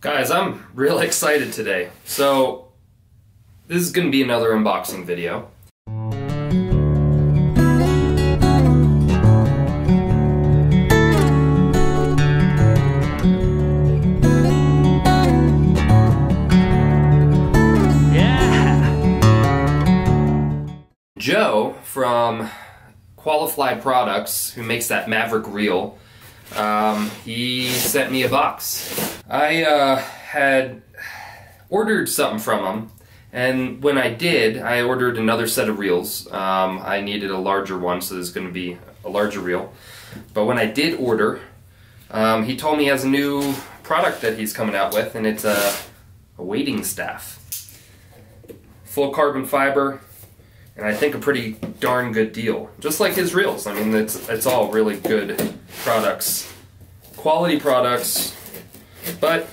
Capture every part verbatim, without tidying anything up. Guys, I'm really excited today. So this is gonna be another unboxing video. Joe from Qualified Products, who makes that Maverick reel, um, he sent me a box. I uh, had ordered something from him, and when I did, I ordered another set of reels. Um, I needed a larger one, so there's going to be a larger reel. But when I did order, um, he told me he has a new product that he's coming out with, and it's a, a wading staff. Full carbon fiber. And I think a pretty darn good deal. Just like his reels. I mean, it's, it's all really good products. Quality products, but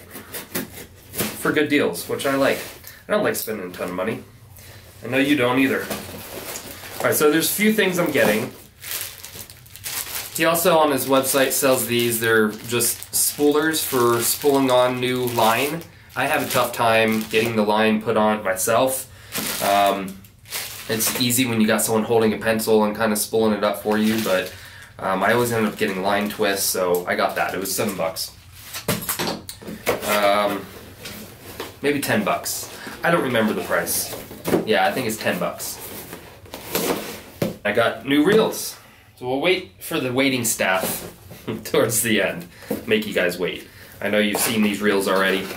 for good deals, which I like. I don't like spending a ton of money. I know you don't either. Alright, so there's a few things I'm getting. He also on his website sells these. They're just spoolers for spooling on new line. I have a tough time getting the line put on myself. Um... It's easy when you got someone holding a pencil and kind of spooling it up for you, but um, I always ended up getting line twists, so I got that. It was seven bucks. Um, maybe ten bucks. I don't remember the price. Yeah, I think it's ten bucks. I got new reels. So we'll wait for the waiting staff towards the end. Make you guys wait. I know you've seen these reels already,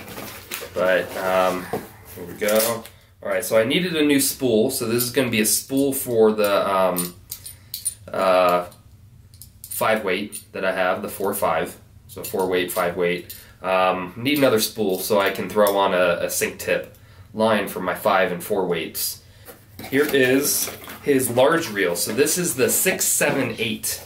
but um, here we go. Alright, so I needed a new spool, so this is going to be a spool for the um, uh, five weight that I have, the four five, so four weight, five weight. Um, need another spool so I can throw on a, a sink tip line for my five and four weights. Here is his large reel, so this is the six seven eight.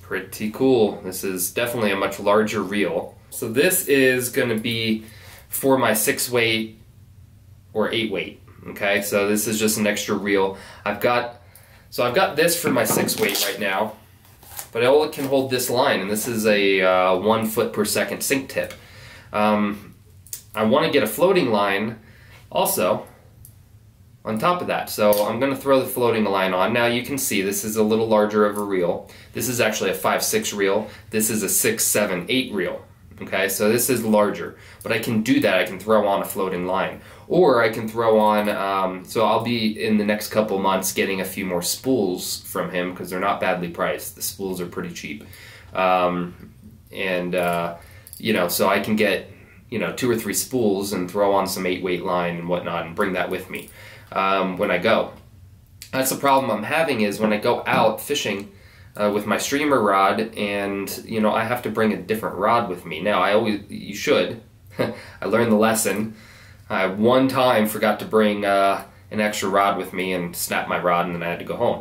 Pretty cool. This is definitely a much larger reel. So this is going to be for my six weight or eight weight, okay? So this is just an extra reel. I've got, so I've got this for my six weight right now, but it only can hold this line, and this is a uh, one foot per second sink tip. Um, I wanna get a floating line also on top of that. So I'm gonna throw the floating line on. Now you can see this is a little larger of a reel. This is actually a five, six reel. This is a six, seven, eight reel. Okay, so this is larger, but I can do that. I can throw on a floating line, or I can throw on, um, so I'll be in the next couple months getting a few more spools from him because they're not badly priced. The spools are pretty cheap. Um, and, uh, you know, so I can get, you know, two or three spools and throw on some eight weight line and whatnot and bring that with me um, when I go. That's the problem I'm having is when I go out fishing, Uh, with my streamer rod, and you know I have to bring a different rod with me. Now I always, you should. I learned the lesson. I one time forgot to bring uh, an extra rod with me and snapped my rod, and then I had to go home.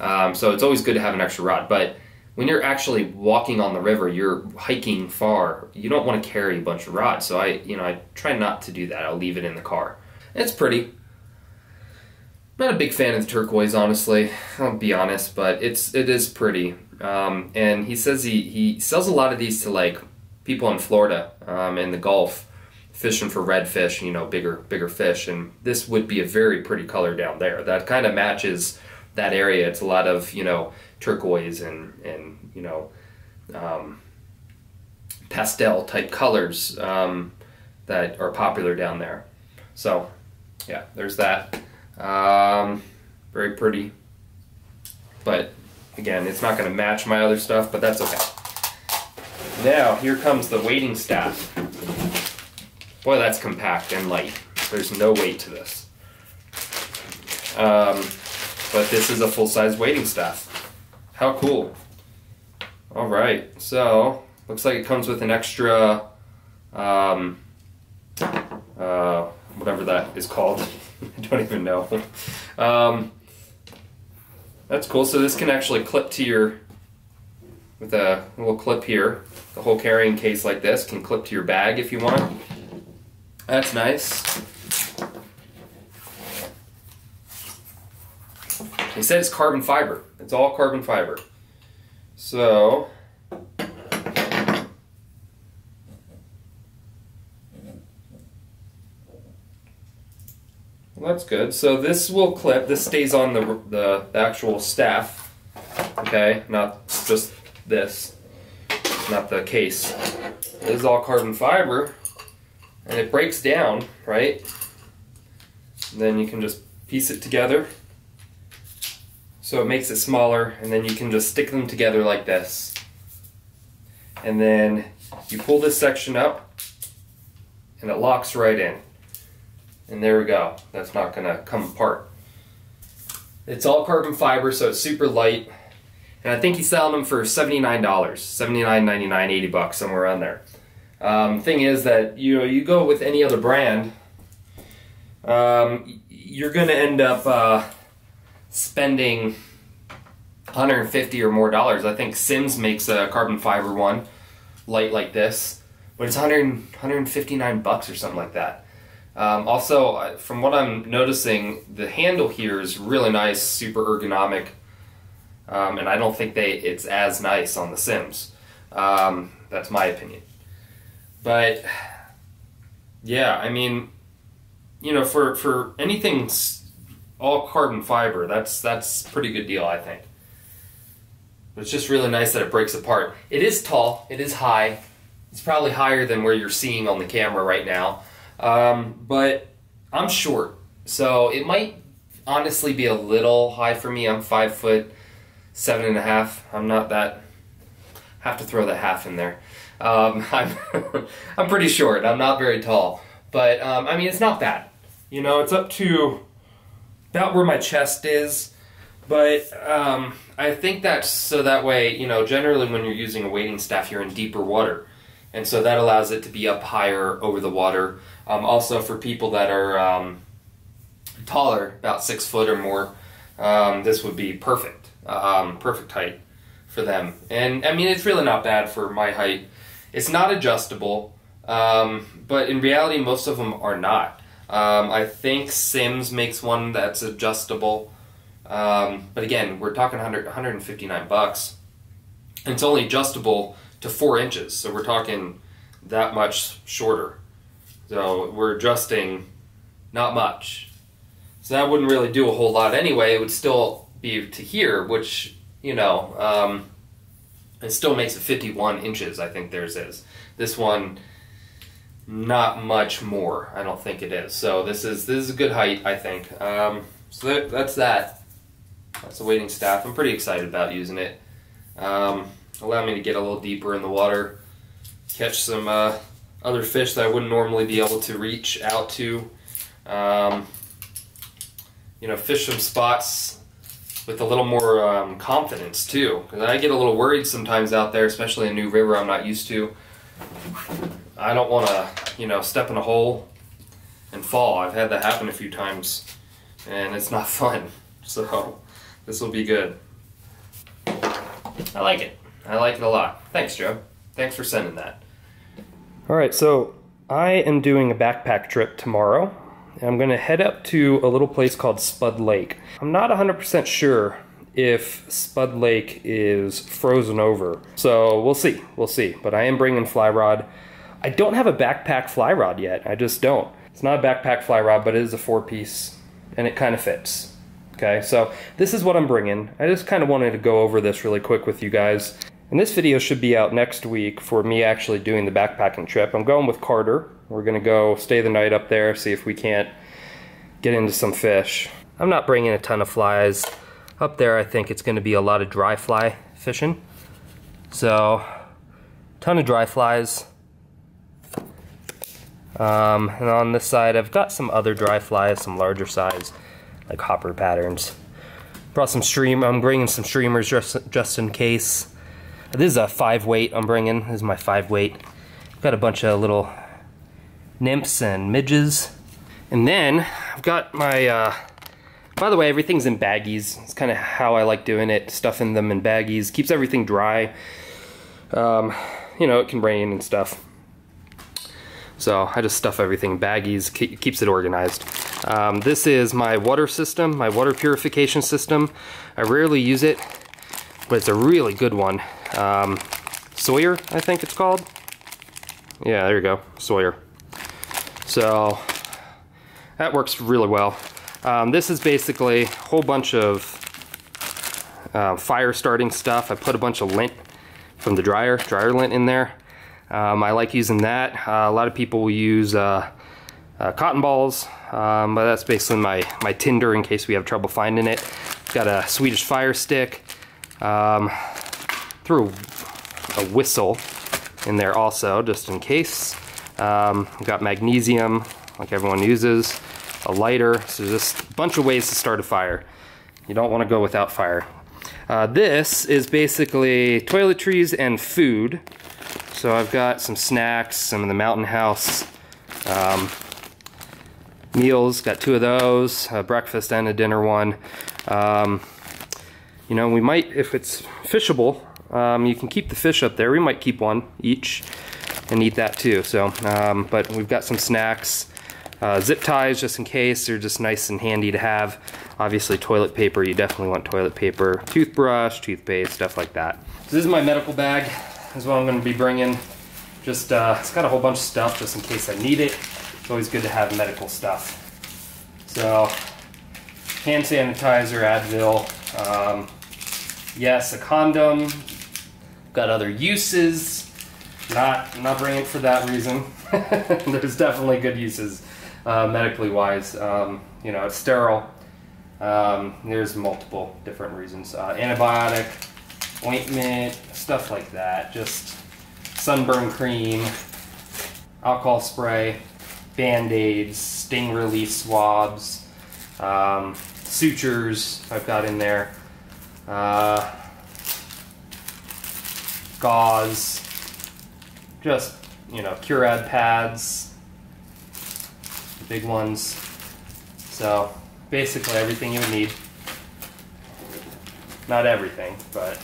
Um, so it's always good to have an extra rod. But when you're actually walking on the river, you're hiking far. You don't want to carry a bunch of rods. So I, you know, I try not to do that. I'll leave it in the car. It's pretty. Not a big fan of the turquoise, honestly, I'll be honest, but it's, it is pretty. Um, and he says he, he sells a lot of these to like people in Florida um, in the Gulf, fishing for redfish, you know, bigger, bigger fish. And this would be a very pretty color down there. That kind of matches that area. It's a lot of, you know, turquoise and, and you know, um, pastel type colors um, that are popular down there. So yeah, there's that. Um, very pretty, but again, it's not going to match my other stuff, but that's okay. Now, here comes the wading staff. Boy, that's compact and light. There's no weight to this. Um, but this is a full-size wading staff. How cool. Alright, so, looks like it comes with an extra, um, uh, whatever that is called. I don't even know. Um, that's cool. So this can actually clip to your, with a little clip here, the whole carrying case like this can clip to your bag if you want. That's nice. They said it's carbon fiber. It's all carbon fiber. So, Well, that's good. So this will clip. This stays on the, the, the actual staff, okay? Not just this, not the case. This is all carbon fiber, and it breaks down, right? And then you can just piece it together, so it makes it smaller, and then you can just stick them together like this. And then you pull this section up, and it locks right in. And there we go. That's not gonna come apart. It's all carbon fiber, so it's super light. And I think he's selling them for seventy-nine dollars, seventy-nine ninety-nine, eighty bucks, somewhere around there. Um, thing is that, you know, you go with any other brand, um, you're gonna end up uh, spending one hundred fifty dollars or more dollars. I think Sims makes a carbon fiber one, light like this, but it's one hundred, one fifty-nine bucks or something like that. Um, also, from what I'm noticing, the handle here is really nice, super ergonomic, um, and I don't think they it's as nice on the Sims. Um, that's my opinion. But yeah, I mean, you know, for for anything all carbon fiber, that's that's a pretty good deal, I think. But it's just really nice that it breaks apart. It is tall, it is high. It's probably higher than where you're seeing on the camera right now. Um, but I'm short, so it might honestly be a little high for me. I'm five foot seven and a half. I'm not that. Have to throw the half in there. Um, I'm I'm pretty short. I'm not very tall, but um, I mean, it's not bad. You know, it's up to about where my chest is. But um, I think that's so that way, you know, generally when you're using a wading staff, you're in deeper water. And so that allows it to be up higher over the water. Um, also for people that are um, taller, about six foot or more, um, this would be perfect, um, perfect height for them. And I mean, it's really not bad for my height. It's not adjustable, um, but in reality, most of them are not. Um, I think Sims makes one that's adjustable. Um, but again, we're talking one hundred, one fifty-nine bucks. And it's only adjustable to four inches, so we're talking that much shorter. So we're adjusting not much. So that wouldn't really do a whole lot anyway. It would still be to here, which, you know, um, it still makes it fifty-one inches, I think theirs is. This one, not much more, I don't think it is. So this is this is a good height, I think. Um, so that, that's that. That's the wading staff. I'm pretty excited about using it. Um, allow me to get a little deeper in the water, catch some uh, other fish that I wouldn't normally be able to reach out to, um, you know, fish some spots with a little more um, confidence too, because I get a little worried sometimes out there, especially in a new river I'm not used to. I don't want to, you know, step in a hole and fall. I've had that happen a few times, and it's not fun, so this will be good. I like it. I like it a lot. Thanks, Joe. Thanks for sending that. All right, so I am doing a backpack trip tomorrow. I'm going to head up to a little place called Spud Lake. I'm not one hundred percent sure if Spud Lake is frozen over, so we'll see. We'll see. But I am bringing fly rod. I don't have a backpack fly rod yet. I just don't. It's not a backpack fly rod, but it is a four-piece, and it kind of fits. Okay, so this is what I'm bringing. I just kind of wanted to go over this really quick with you guys. And this video should be out next week for me actually doing the backpacking trip. I'm going with Carter. We're gonna go stay the night up there, see if we can't get into some fish. I'm not bringing a ton of flies. Up there, I think it's gonna be a lot of dry fly fishing. So, ton of dry flies. Um, and on this side, I've got some other dry flies, some larger size, like hopper patterns. Brought some stream, I'm bringing some streamers just, just in case. This is a five weight I'm bringing, this is my five weight. I've got a bunch of little nymphs and midges. And then I've got my, uh, by the way, everything's in baggies. It's kind of how I like doing it, stuffing them in baggies. Keeps everything dry. Um, you know, it can rain and stuff. So I just stuff everything in baggies, keep, keeps it organized. Um, this is my water system, my water purification system. I rarely use it, but it's a really good one. Um, Sawyer, I think it's called. Yeah, there you go, Sawyer. So that works really well. Um, this is basically a whole bunch of uh, fire starting stuff. I put a bunch of lint from the dryer, dryer lint in there. Um, I like using that. Uh, a lot of people will use uh, uh, cotton balls, um, but that's basically my, my tinder in case we have trouble finding it. Got a Swedish fire stick. Um, threw a whistle in there also, just in case. Um, got magnesium, like everyone uses. A lighter, so just a bunch of ways to start a fire. You don't want to go without fire. Uh, this is basically toiletries and food. So I've got some snacks, some of the Mountain House um, meals, got two of those, a breakfast and a dinner one. Um, you know, we might, if it's fishable, um, you can keep the fish up there. We might keep one each and eat that too. So, um, but we've got some snacks. Uh, zip ties, just in case, they're just nice and handy to have. Obviously toilet paper, you definitely want toilet paper. Toothbrush, toothpaste, stuff like that. So this is my medical bag, this is what I'm going to be bringing. Just, uh, it's got a whole bunch of stuff just in case I need it. It's always good to have medical stuff. So, hand sanitizer, Advil, um, yes, a condom. Got other uses, not, not bringing it for that reason. There's definitely good uses. Uh, medically wise, um, you know, it's sterile. Um, there's multiple different reasons. Uh, antibiotic, ointment, stuff like that. Just sunburn cream, alcohol spray, band-aids, sting relief swabs, um, sutures I've got in there, uh, gauze, just, you know, Curad pads. Big ones. So basically everything you would need. Not everything, but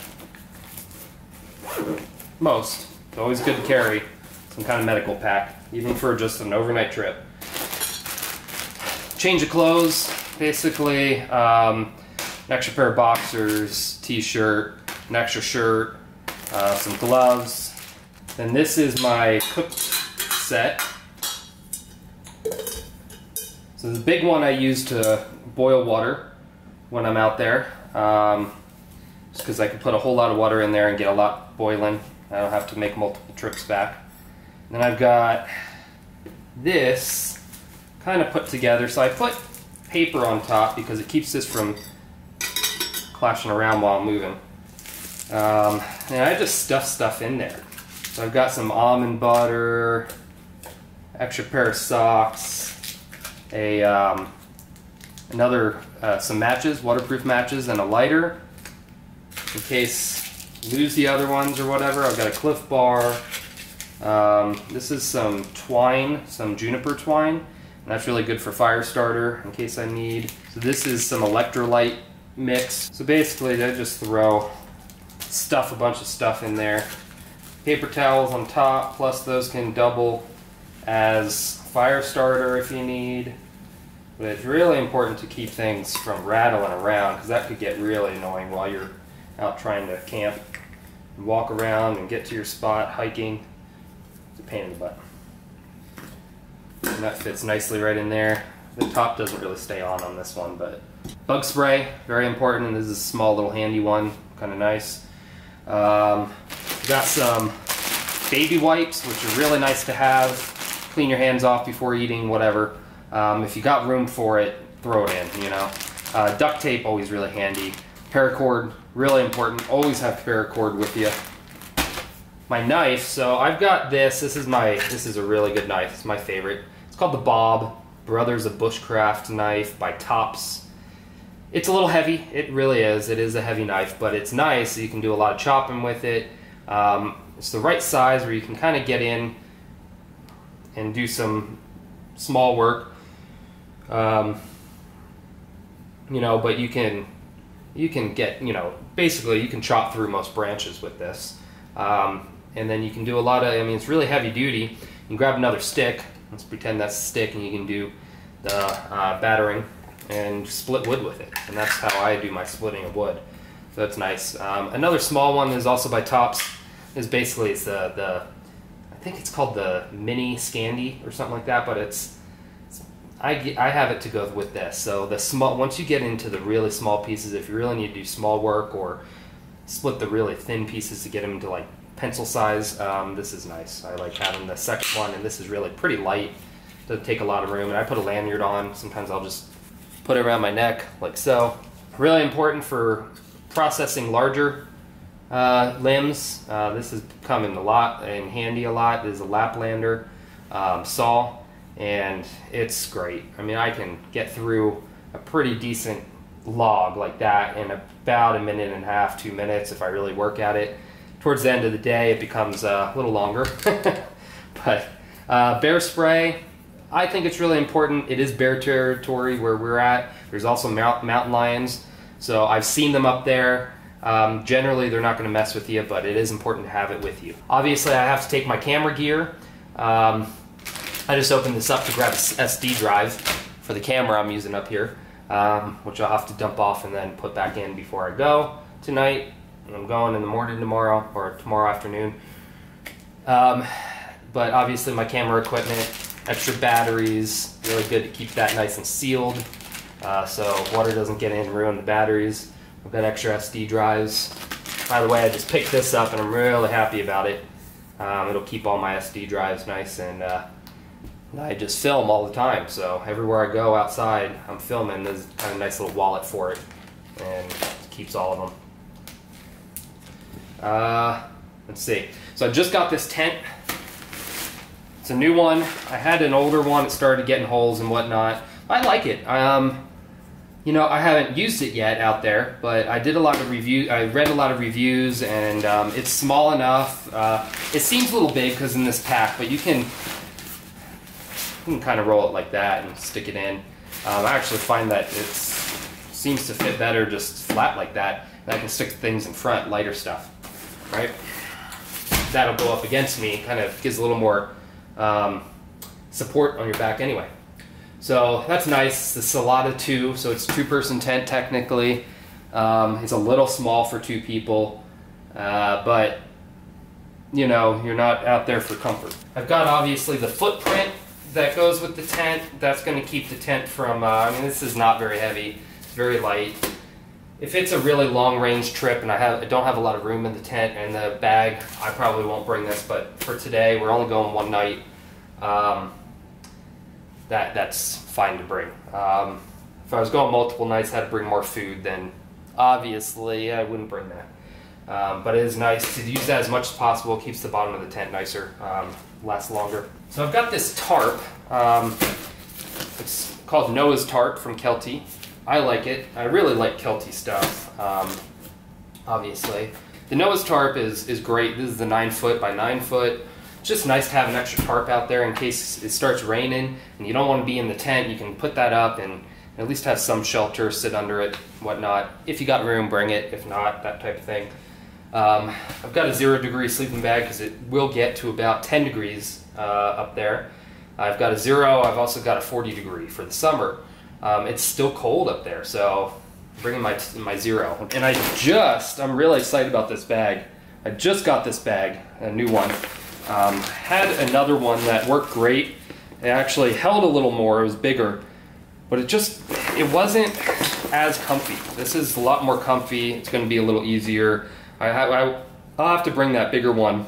most. It's always good to carry some kind of medical pack, even for just an overnight trip. Change of clothes, basically. Um, an extra pair of boxers, t-shirt, an extra shirt, uh, some gloves. And this is my cook set. So the big one I use to boil water when I'm out there, um, just because I can put a whole lot of water in there and get a lot boiling. I don't have to make multiple trips back. And then I've got this kind of put together, so I put paper on top because it keeps this from clashing around while I'm moving. Um, and I just stuff stuff in there. So I've got some almond butter, extra pair of socks, a um, another uh, some matches, waterproof matches, and a lighter in case I lose the other ones or whatever. I've got a Cliff Bar. Um, this is some twine, some juniper twine, and that's really good for fire starter in case I need. So this is some electrolyte mix. So basically, I just throw stuff a bunch of stuff in there. Paper towels on top, plus those can double as fire starter if you need, but it's really important to keep things from rattling around because that could get really annoying while you're out trying to camp and walk around and get to your spot hiking. It's a pain in the butt. And that fits nicely right in there. The top doesn't really stay on on this one, but bug spray, very important, and this is a small little handy one, kind of nice. Um, got some baby wipes, which are really nice to have. Clean your hands off before eating, whatever. Um, if you got room for it, throw it in, you know. Uh, duct tape, always really handy. Paracord, really important. Always have paracord with you. My knife, so I've got this. This is my, this is a really good knife. It's my favorite. It's called the Bob Brothers of Bushcraft knife by TOPS. It's a little heavy. It really is. It is a heavy knife, but it's nice. You can do a lot of chopping with it. Um, it's the right size where you can kind of get in and do some small work, um, you know, but you can, you can get, you know, basically you can chop through most branches with this. Um, and then you can do a lot of, I mean, it's really heavy duty. You can grab another stick, let's pretend that's a stick, and you can do the uh, battering and split wood with it. And that's how I do my splitting of wood. So that's nice. Um, another small one is also by TOPS, is basically it's the, the I think it's called the Mini Scandi or something like that, but it's, it's I, get, I have it to go with this. So the small, once you get into the really small pieces, if you really need to do small work or split the really thin pieces to get them into like pencil size, um, this is nice. I like having the second one, and this is really pretty light. Doesn't take a lot of room, and I put a lanyard on. Sometimes I'll just put it around my neck like so. Really important for processing larger uh, limbs. Uh, this has come in a lot in handy a lot. This is a Laplander um, saw, and it's great. I mean, I can get through a pretty decent log like that in about a minute and a half, two minutes if I really work at it. Towards the end of the day, it becomes uh, a little longer. But uh, bear spray, I think it's really important. It is bear territory where we're at. There's also mount, mountain lions, so I've seen them up there. Um, generally, they're not going to mess with you, but it is important to have it with you. Obviously, I have to take my camera gear. Um, I just opened this up to grab a S D drive for the camera I'm using up here, um, which I'll have to dump off and then put back in before I go tonight. And I'm going in the morning tomorrow, or tomorrow afternoon. Um, but obviously my camera equipment, extra batteries, really good to keep that nice and sealed, uh, so water doesn't get in and ruin the batteries. I've got extra S D drives. By the way, I just picked this up and I'm really happy about it. Um, it'll keep all my S D drives nice, and uh, I just film all the time, so everywhere I go outside, I'm filming. There's kind of a nice little wallet for it, and it keeps all of them. Uh, let's see. So I just got this tent. It's a new one. I had an older one. It started getting holes and whatnot. I like it. Um, you know, I haven't used it yet out there, but I did a lot of review. I read a lot of reviews, and um, it's small enough. Uh, it seems a little big because in this pack, but you can you can kind of roll it like that and stick it in. Um, I actually find that it seems to fit better just flat like that. And I can stick things in front, lighter stuff. Right, that'll go up against me. Kind of gives a little more um, support on your back anyway. So that's nice. The Salada two, so it's a two-person tent technically. Um, it's a little small for two people, uh, but you know, you're not out there for comfort. I've got obviously the footprint that goes with the tent. That's going to keep the tent from, uh, I mean, this is not very heavy, it's very light. If it's a really long-range trip and I, have, I don't have a lot of room in the tent and the bag, I probably won't bring this, but for today, we're only going one night. Um, that, that's fine to bring. Um, if I was going multiple nights, I had to bring more food, then obviously I wouldn't bring that. Um, but it is nice to use that as much as possible. It keeps the bottom of the tent nicer, um, lasts longer. So I've got this tarp. Um, it's called Noah's Tarp from Kelty. I like it. I really like Kelty stuff, um, obviously. The Noah's tarp is, is great. This is the nine foot by nine foot. It's just nice to have an extra tarp out there in case it starts raining and you don't want to be in the tent. You can put that up and at least have some shelter, sit under it, whatnot. If you got room, bring it. If not, that type of thing. Um, I've got a zero degree sleeping bag because it will get to about ten degrees uh, up there. I've got a zero. I've also got a forty degree for the summer. Um, it's still cold up there, so I'm bringing my, my zero. And I just, I'm really excited about this bag. I just got this bag, a new one. Um, had another one that worked great. It actually held a little more, it was bigger, but it just, it wasn't as comfy. This is a lot more comfy, it's gonna be a little easier. I, I, I'll have to bring that bigger one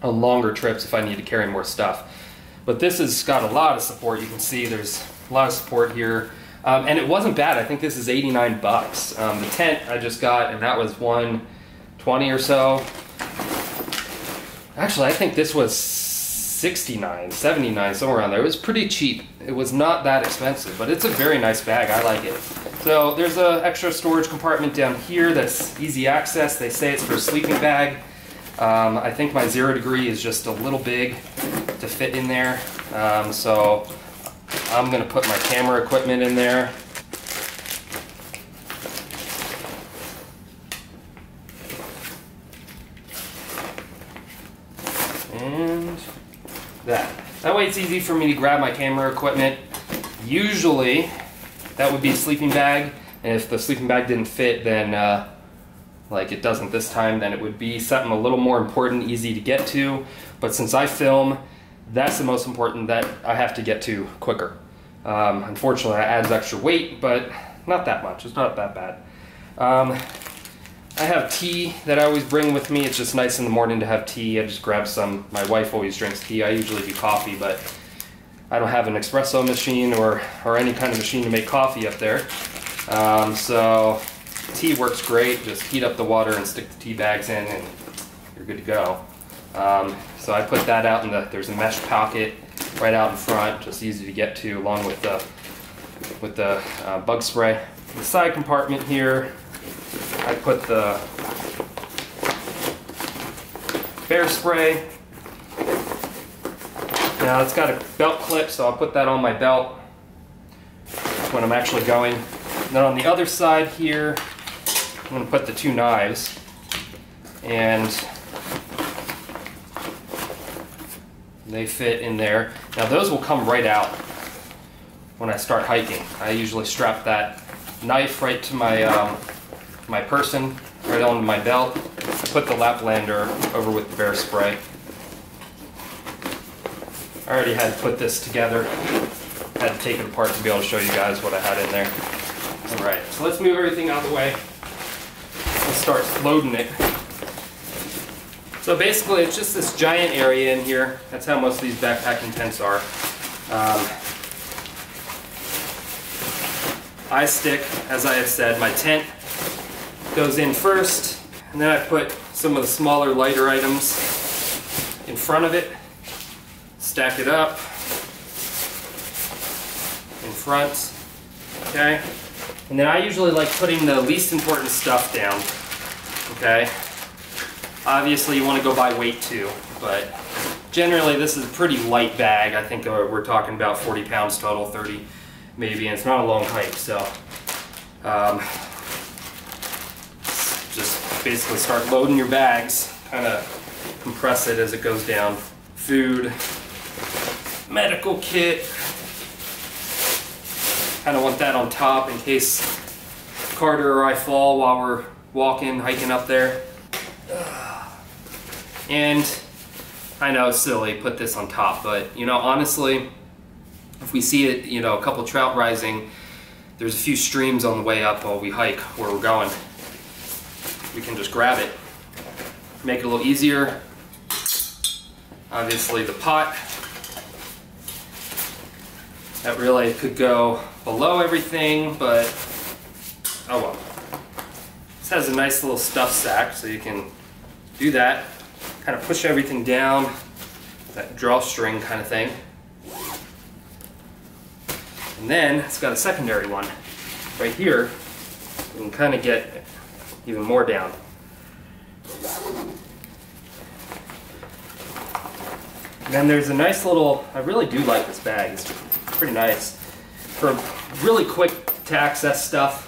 on longer trips if I need to carry more stuff. But this has got a lot of support. You can see there's a lot of support here, um, and it wasn't bad. I think this is eighty-nine bucks. Um, the tent I just got, and that was one twenty or so. Actually, I think this was sixty-nine, seventy-nine, somewhere around there. It was pretty cheap. It was not that expensive, but it's a very nice bag. I like it. So there's an extra storage compartment down here that's easy access. They say it's for a sleeping bag. Um, I think my zero degree is just a little big to fit in there, um, so I'm gonna put my camera equipment in there. And that. That way it's easy for me to grab my camera equipment. Usually that would be a sleeping bag, and if the sleeping bag didn't fit, then uh, like it doesn't this time, then it would be something a little more important, easy to get to. But since I film, that's the most important that I have to get to quicker. Um, unfortunately, that adds extra weight, but not that much. It's not that bad. Um, I have tea that I always bring with me. It's just nice in the morning to have tea. I just grab some. My wife always drinks tea. I usually do coffee, but I don't have an espresso machine or, or any kind of machine to make coffee up there. Um, so tea works great. Just heat up the water and stick the tea bags in and you're good to go. Um, so I put that out in the, there's a mesh pocket right out in front, just easy to get to, along with the, with the uh, bug spray. The side compartment here, I put the bear spray. Now it's got a belt clip, so I'll put that on my belt when I'm actually going. And then on the other side here, I'm going to put the two knives. And they fit in there. Now those will come right out when I start hiking. I usually strap that knife right to my um, my person, right onto my belt. I put the Laplander over with the bear spray. I already had put this together. I had to take it apart to be able to show you guys what I had in there. All right, so let's move everything out of the way. Let's start loading it. So basically, it's just this giant area in here. That's how most of these backpacking tents are. Um, I stick, as I have said, my tent goes in first, and then I put some of the smaller, lighter items in front of it, stack it up in front, okay? And then I usually like putting the least important stuff down, okay? Obviously, you want to go by weight too, but generally this is a pretty light bag. I think we're talking about forty pounds total, thirty maybe, and it's not a long hike, so um, just basically start loading your bags, kind of compress it as it goes down. Food, medical kit, kind of want that on top in case Carter or I fall while we're walking, hiking up there. And I know, silly, put this on top, but you know, honestly, if we see it, you know, a couple trout rising, there's a few streams on the way up while we hike where we're going. We can just grab it, make it a little easier. Obviously, the pot that really could go below everything, but oh well. This has a nice little stuff sack, so you can do that. Kind of push everything down, that drawstring kind of thing. And then it's got a secondary one right here. You can kind of get even more down. And then there's a nice little, I really do like this bag, it's pretty nice for really quick to access stuff.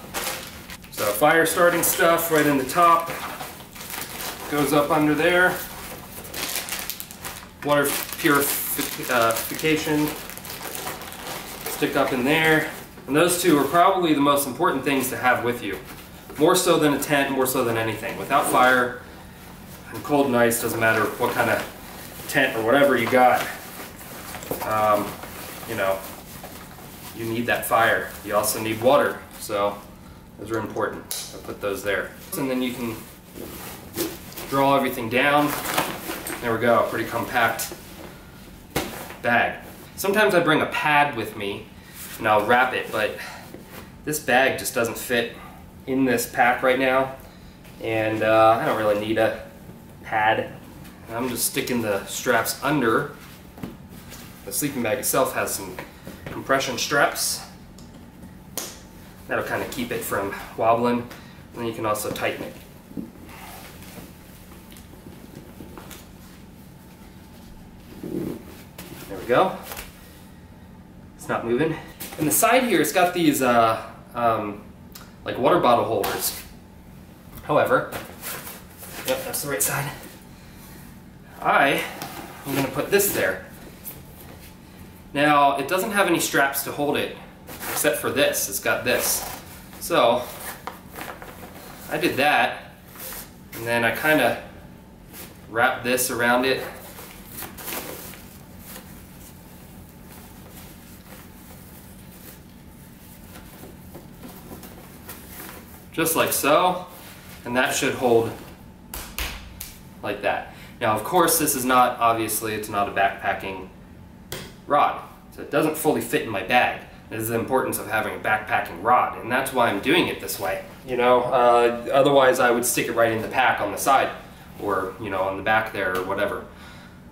So fire starting stuff right in the top, goes up under there. Water purification, stick up in there. And those two are probably the most important things to have with you. More so than a tent, more so than anything. Without fire and cold and ice, doesn't matter what kind of tent or whatever you got. Um, you know, you need that fire. You also need water, so those are important. I put those there. And then you can draw everything down. There we go, pretty compact bag. Sometimes I bring a pad with me and I'll wrap it, but this bag just doesn't fit in this pack right now, and uh, I don't really need a pad. I'm just sticking the straps under. The sleeping bag itself has some compression straps. That'll kind of keep it from wobbling, and then you can also tighten it. Go. It's not moving. And the side here, it's got these uh, um, like water bottle holders. However, yep, that's the right side. I am going to put this there. Now, it doesn't have any straps to hold it, except for this. It's got this. So, I did that, and then I kind of wrapped this around it. just like so, and that should hold like that. Now, of course, this is not, obviously, it's not a backpacking rod, so it doesn't fully fit in my bag. This is the importance of having a backpacking rod, and that's why I'm doing it this way. You know, uh, otherwise I would stick it right in the pack on the side, or, you know, on the back there or whatever.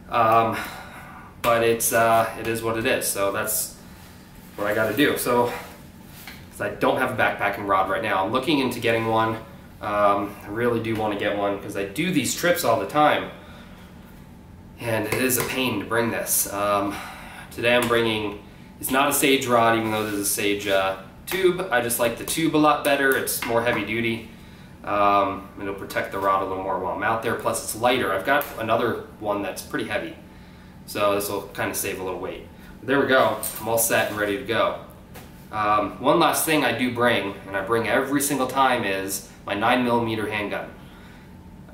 Um, but it's, uh, it is what it is, so that's what I gotta do. So, because I don't have a backpacking rod right now. I'm looking into getting one. Um, I really do want to get one because I do these trips all the time, and it is a pain to bring this. Um, today I'm bringing, it's not a Sage rod, even though there's a Sage uh, tube. I just like the tube a lot better. It's more heavy duty. Um, it'll protect the rod a little more while I'm out there, plus it's lighter. I've got another one that's pretty heavy, so this will kind of save a little weight. But there we go, I'm all set and ready to go. Um, one last thing I do bring, and I bring every single time, is my nine millimeter handgun.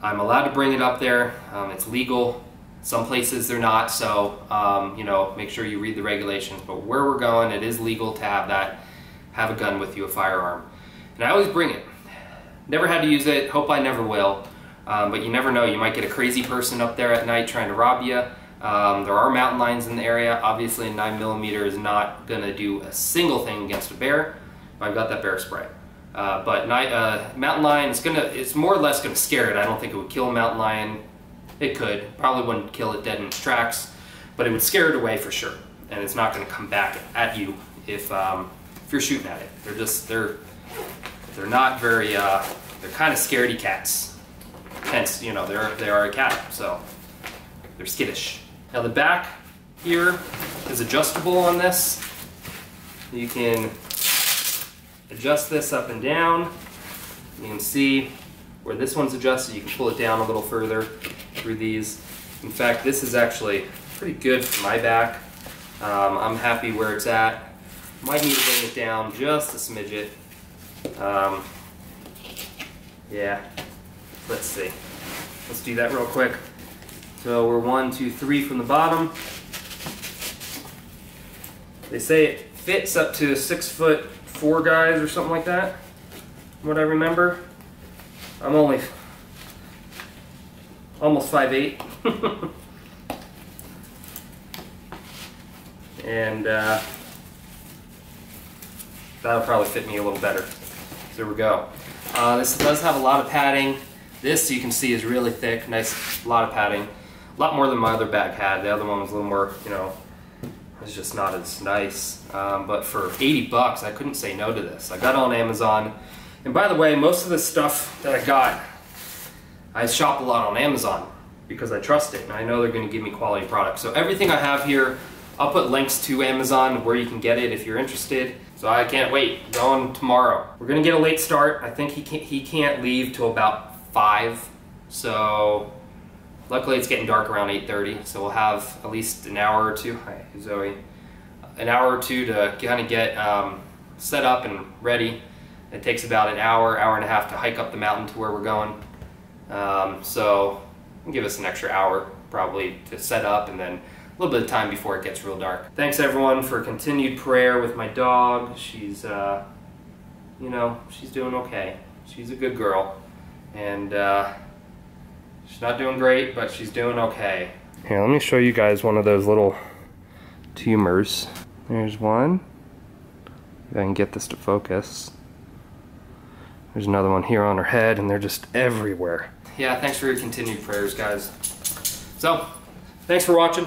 I'm allowed to bring it up there, um, it's legal. Some places they're not, so um, you know, make sure you read the regulations, but where we're going, it is legal to have that, have a gun with you, a firearm. And I always bring it. Never had to use it, hope I never will, um, but you never know, you might get a crazy person up there at night trying to rob you. Um, there are mountain lions in the area. Obviously a nine millimeter is not going to do a single thing against a bear. I've got that bear spray. Uh, but night, uh, mountain lion, it's gonna, it's more or less gonna scare it. I don't think it would kill a mountain lion. It could, probably wouldn't kill it dead in its tracks, but it would scare it away for sure. And it's not gonna come back at you if um, if you're shooting at it. They're just, they're they're not very, uh, they're kind of scaredy cats. Hence, you know, they're they are a cat, so they're skittish. Now the back here is adjustable on this. You can adjust this up and down. You can see where this one's adjusted. You can pull it down a little further through these. In fact, this is actually pretty good for my back. Um, I'm happy where it's at. Might need to bring it down just a smidget. Um, yeah, let's see. Let's do that real quick. So we're one, two, three from the bottom. They say it fits up to six foot four guys or something like that, from what I remember. I'm only almost five eight. And uh, that'll probably fit me a little better. So there we go. Uh, this does have a lot of padding. This, you can see, is really thick, nice, a lot of padding. A lot more than my other bag had. The other one was a little more, you know, it's just not as nice, um, but for eighty bucks, I couldn't say no to this. I got it on Amazon, and by the way, most of the stuff that I got, I shop a lot on Amazon because I trust it, and I know they're going to give me quality products. So everything I have here, I'll put links to Amazon where you can get it if you're interested. So I can't wait. Going tomorrow. We're going to get a late start. I think he can't, he can't leave till about five, so luckily it's getting dark around eight thirty, so we'll have at least an hour or two, hi Zoe, an hour or two to kind of get um, set up and ready. It takes about an hour, hour and a half to hike up the mountain to where we're going. Um, so it'll give us an extra hour probably to set up, and then a little bit of time before it gets real dark. Thanks everyone for continued prayer with my dog. She's, uh, you know, she's doing okay. She's a good girl, and uh, she's not doing great, but she's doing okay. Here, let me show you guys one of those little tumors. There's one. If I can get this to focus. There's another one here on her head, and they're just everywhere. Yeah, thanks for your continued prayers, guys. So, thanks for watching.